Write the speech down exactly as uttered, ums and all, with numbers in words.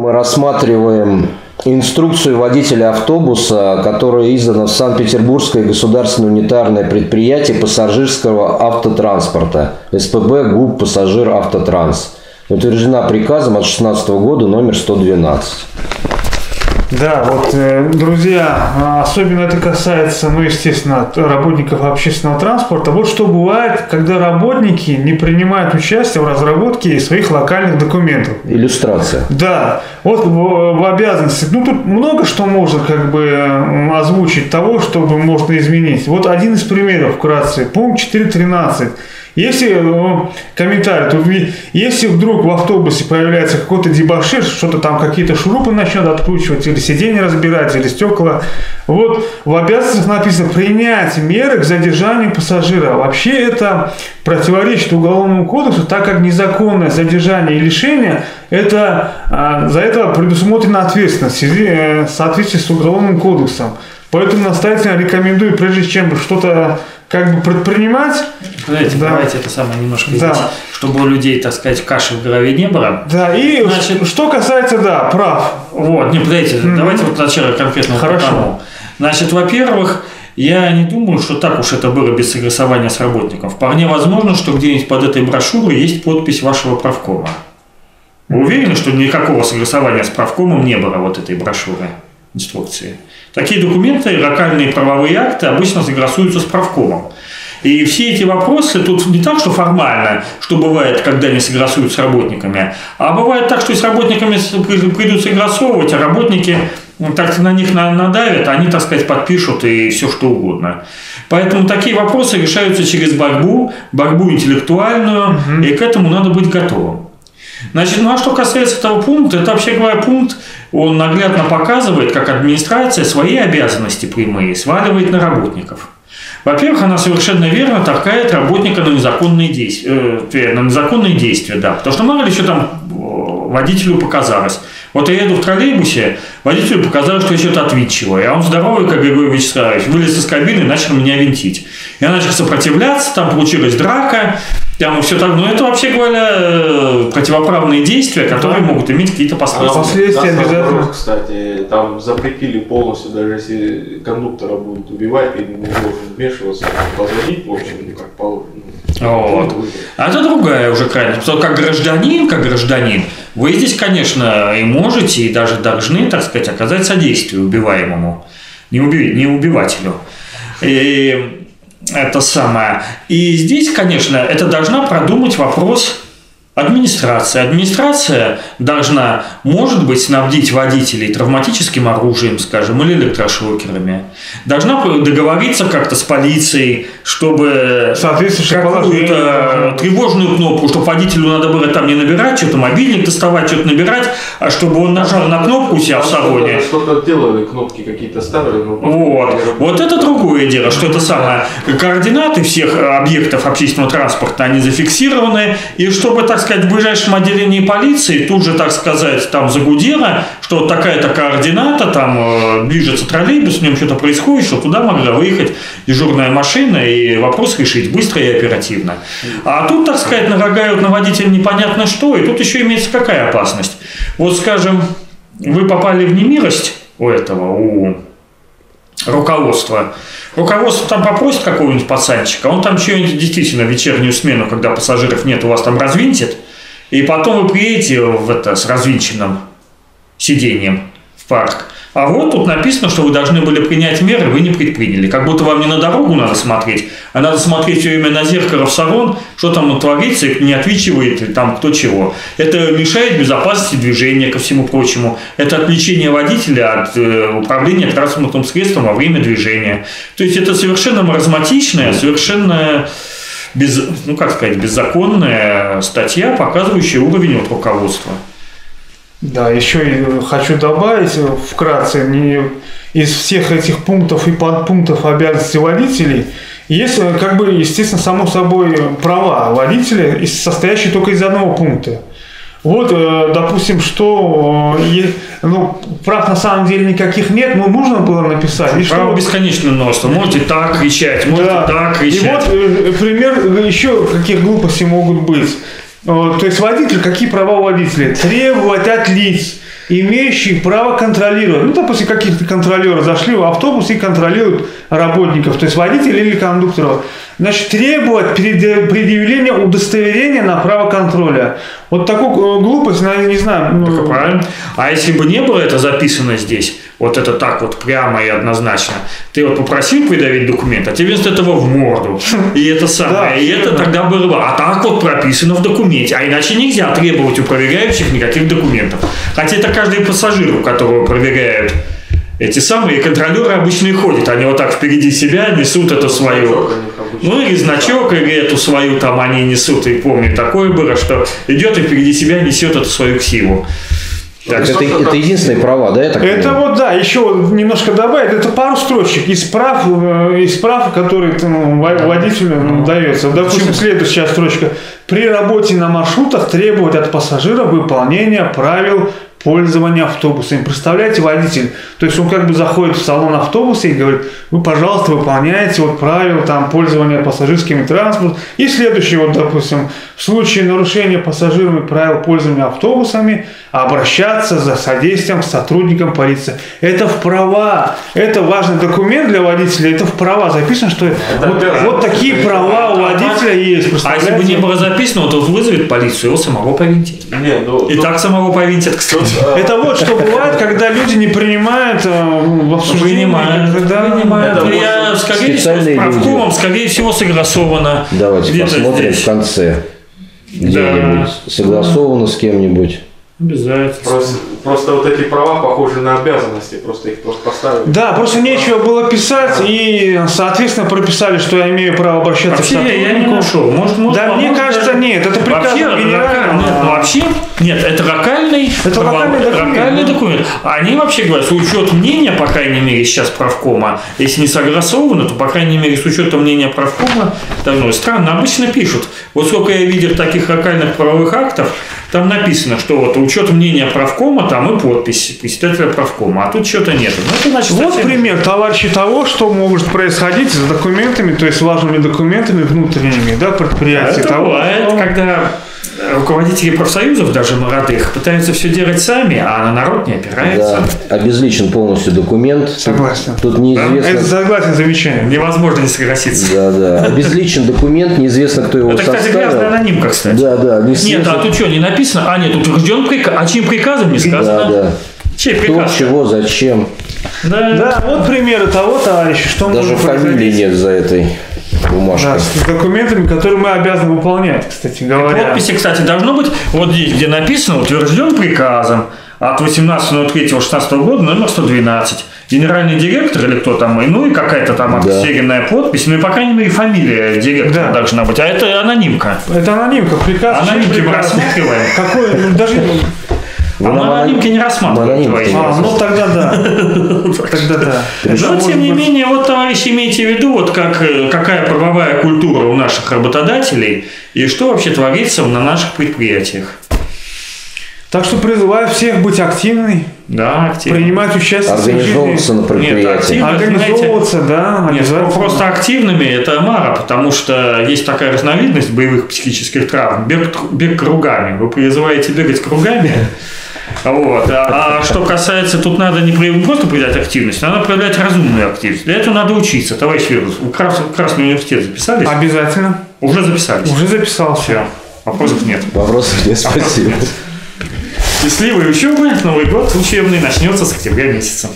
Мы рассматриваем инструкцию водителя автобуса, которая издана в Санкт-Петербургское государственное унитарное предприятие пассажирского автотранспорта СПБ ГУП «Пассажир автотранс». Утверждена приказом от шестнадцатого года номер сто двенадцать. Да, вот, друзья, особенно это касается, ну, естественно, работников общественного транспорта. Вот что бывает, когда работники не принимают участие в разработке своих локальных документов. Иллюстрация. Да, вот в обязанности. Ну, тут много что можно, как бы, озвучить того, что можно изменить. Вот один из примеров вкратце. Пункт четыре точка тринадцать. Если, ну, комментарий, то если вдруг в автобусе появляется какой-то дебошир, что-то там какие-то шурупы начнет откручивать, или сиденье разбирать, или стекла, вот в обязанностях написано принять меры к задержанию пассажира. Вообще это противоречит Уголовному кодексу, так как незаконное задержание и лишение, это, за это предусмотрена ответственность в соответствии с Уголовным кодексом. Поэтому настоятельно рекомендую, прежде чем что-то как бы предпринимать. Давайте, да. давайте это самое немножко да. здесь, чтобы у людей, так сказать, каши в голове не было. Да, и значит, что касается, да, прав. Вот, не подайте, mm-hmm. давайте вот начало конкретно. Хорошо. Потому. Значит, во-первых, я не думаю, что так уж это было без согласования с работником. Вполне возможно, что где-нибудь под этой брошюрой есть подпись вашего правкома. Вы уверены, что никакого согласования с правкомом не было вот этой брошюры, инструкции? Такие документы, локальные правовые акты обычно согласуются с правкомом. И все эти вопросы тут не так, что формально, что бывает, когда не согласуют с работниками, а бывает так, что и с работниками придут согласовывать, а работники так на них надавят, они, так сказать, подпишут и все что угодно. Поэтому такие вопросы решаются через борьбу, борьбу интеллектуальную, угу. и к этому надо быть готовым. Значит, ну а что касается этого пункта, это вообще говоря пункт, он наглядно показывает, как администрация свои обязанности прямые сваливает на работников. Во-первых, она совершенно верно торкает работника на незаконные действия, э, на незаконные действия, да, потому что мало ли что там водителю показалось. Вот я еду в троллейбусе, водителю показалось, что я что-то отвинчиваю, а он здоровый, как Григорий Вячеславович, вылез из кабины и начал меня винтить. Я начал сопротивляться, там получилась драка, там все так, но это вообще говоря противоправные действия, которые да. могут иметь какие-то последствия. А последствия обязательно. Кстати, там запретили полностью, даже если кондуктора будут убивать, или не должен вмешиваться, позвонить, в общем, как положено. Вот. А это другая уже крайность. Потому что как гражданин, как гражданин, вы здесь, конечно, и можете, и даже должны, так сказать, оказать содействие убиваемому, не, уби... не убивателю. И это самое. И здесь, конечно, это должна продумать вопрос администрация. Администрация должна, может быть, снабдить водителей травматическим оружием, скажем, или электрошокерами. Должна договориться как-то с полицией, чтобы какую-то тревожную кнопку, чтобы водителю надо было там не набирать, что-то мобильник доставать, что-то набирать, а чтобы он нажал на кнопку у себя в салоне. Что-то делали, кнопки какие-то ставили. Вот. Вот это другое дело, что это самое. Координаты всех объектов общественного транспорта, они зафиксированы, и чтобы, так сказать, в ближайшем отделении полиции тут же, так сказать, там загудело, что такая-то координата, там движется троллейбус, в нем что-то происходит, что туда могла выехать дежурная машина и вопрос решить быстро и оперативно. А тут, так сказать, нарогают на водителя непонятно что, и тут еще имеется какая опасность. Вот, скажем, вы попали в немилость у этого, у руководства. Руководство там попросит какого-нибудь пацанчика, он там что-нибудь действительно вечернюю смену, когда пассажиров нет, у вас там развинтит, и потом вы приедете в это, с развинченным сиденьем в парк. А вот тут написано, что вы должны были принять меры, вы не предприняли. Как будто вам не на дорогу надо смотреть, а надо смотреть все время на зеркало, в салон, что там творится, не отвечивает там кто чего. Это мешает безопасности движения, ко всему прочему. Это отвлечение водителя от э, управления транспортным средством во время движения. То есть это совершенно маразматичная, совершенно без, ну, как сказать, беззаконная статья, показывающая уровень вот руководства. Да, еще хочу добавить вкратце, не из всех этих пунктов и подпунктов обязанностей водителей есть, как бы, естественно, само собой права водителя, состоящие только из одного пункта. Вот, допустим, что ну, прав на самом деле никаких нет, но нужно было написать. И право что... бесконечное множество. Можете так кричать, можете да. так кричать. И вот пример еще каких глупостей могут быть. То есть водитель, какие права у водителя? Требовать от лиц, имеющие право контролировать. Ну, допустим, какие-то контролеры зашли в автобус и контролируют работников, то есть водителей или кондукторов. Значит, требовать предъявления удостоверения на право контроля. Вот такую глупость, наверное, не знаю. Так, правильно. А если бы не было это записано здесь, вот это так вот прямо и однозначно, ты вот попросил придавить документ, а тебе вместо этого в морду. И это самое. И это тогда было. А так вот прописано в документе. А иначе нельзя требовать у проверяющих никаких документов. Хотя это каждый пассажир, у которого проверяют. Эти самые контролеры обычно и ходят, они вот так впереди себя несут это свое. Ну или значок, или эту свою там они несут, и помню, такое было, что идет и впереди себя несет эту свою ксиву. Так, это, это единственные права, да? Это понимаю? Вот, да, еще немножко добавить, это пару строчек из прав, из прав, которые ну, водителю ну, дается. Допустим, почему? Следующая строчка. При работе на маршрутах требовать от пассажира выполнения правил пользование автобусами. Представляете, водитель, то есть он как бы заходит в салон автобуса и говорит: вы, пожалуйста, выполняете вот правила там пользования пассажирскими транспортом. И следующий, вот, допустим, в случае нарушения пассажирами правил пользования автобусами обращаться за содействием к сотрудникам полиции. Это в права, это важный документ для водителя, это в права записано, что вот, вот такие права у водителя есть. А если бы не было записано, то вызовет полицию, его самого повинтит. И так самого повинтит, кстати. Это вот что бывает, когда люди не принимают в обсуждении. Правкомом, скорее всего, согласовано. Давайте посмотрим в конце. Где-нибудь согласовано с кем-нибудь. Обязательно. Просто, просто вот эти права похожи на обязанности, просто их просто поставили. Да, просто нечего было писать, да. И, соответственно, прописали, что я имею право обращаться вообще к сотруднику. Я не кушу. Может, может, да, поможет, мне кажется, даже... нет, это приказ генерального. Нет, вообще, нет, это локальный, это локальный документ. Локальный документ. Они вообще говорят, с учетом мнения, по крайней мере, сейчас правкома, если не согласовано, то, по крайней мере, с учетом мнения правкома, давно странно, обычно пишут. Вот сколько я видел таких локальных правовых актов, там написано, что вот учет мнения правкома, там и подпись председателя правкома, а тут что-то нет. Ну, это значит, вот совсем... пример, товарищи, того, что может происходить с документами, то есть важными документами внутренними, да, предприятий. Это бывает, того, когда руководители профсоюзов, даже молодых, пытаются все делать сами, а на народ не опирается. Да, обезличен полностью документ. Согласен. Тут неизвестно... Это согласен, замечание. Невозможно не согласиться. Да, да. Обезличен документ, неизвестно, кто его составил. Это, кстати, грязная анонимка, кстати. Да, да. Нет, а тут что, не написано? А, нет, утвержден приказ. А чьим приказом не сказано? Да, да. Чей приказ? Кто, чего, зачем. Да, да, вот примеры того, товарищи, что мы даже фамилии нет за этой... бумажка. Да, с документами, которые мы обязаны выполнять, кстати говоря. Подписи, кстати, должно быть вот здесь, где написано: утвержден приказом от восемнадцатого марта две тысячи шестнадцатого года номер сто двенадцать. Генеральный директор или кто там, ну и какая-то там да. серийная подпись, ну и, по крайней мере, фамилия директора да. должна быть. А это анонимка. Это анонимка, приказ. Анонимки мы рассматриваем. Какой, ну, даже... А мы анонимки не рассматриваем. А, ну тогда да. Тогда да. Но тем не менее, вот, товарищи, имейте в виду, вот как, какая правовая культура у наших работодателей и что вообще творится на наших предприятиях. Так что призываю всех быть активными. Да, активно. Принимать участие. Организовываться на предприятии. Нет, организовываться, да. Организовываться. Нет, просто активными это мало, потому что есть такая разновидность боевых психических травм. Бег, бег кругами. Вы призываете бегать кругами. Вот. А, а что касается, тут надо не просто проявлять активность, надо проявлять разумную активность. Для этого надо учиться. Товарищ Юнус, в Красный университет записались? Обязательно. Уже записались? Уже записался. Вопросов нет. Вопросов нет, спасибо. Счастливой учебы. Новый год учебный начнется с октября месяца.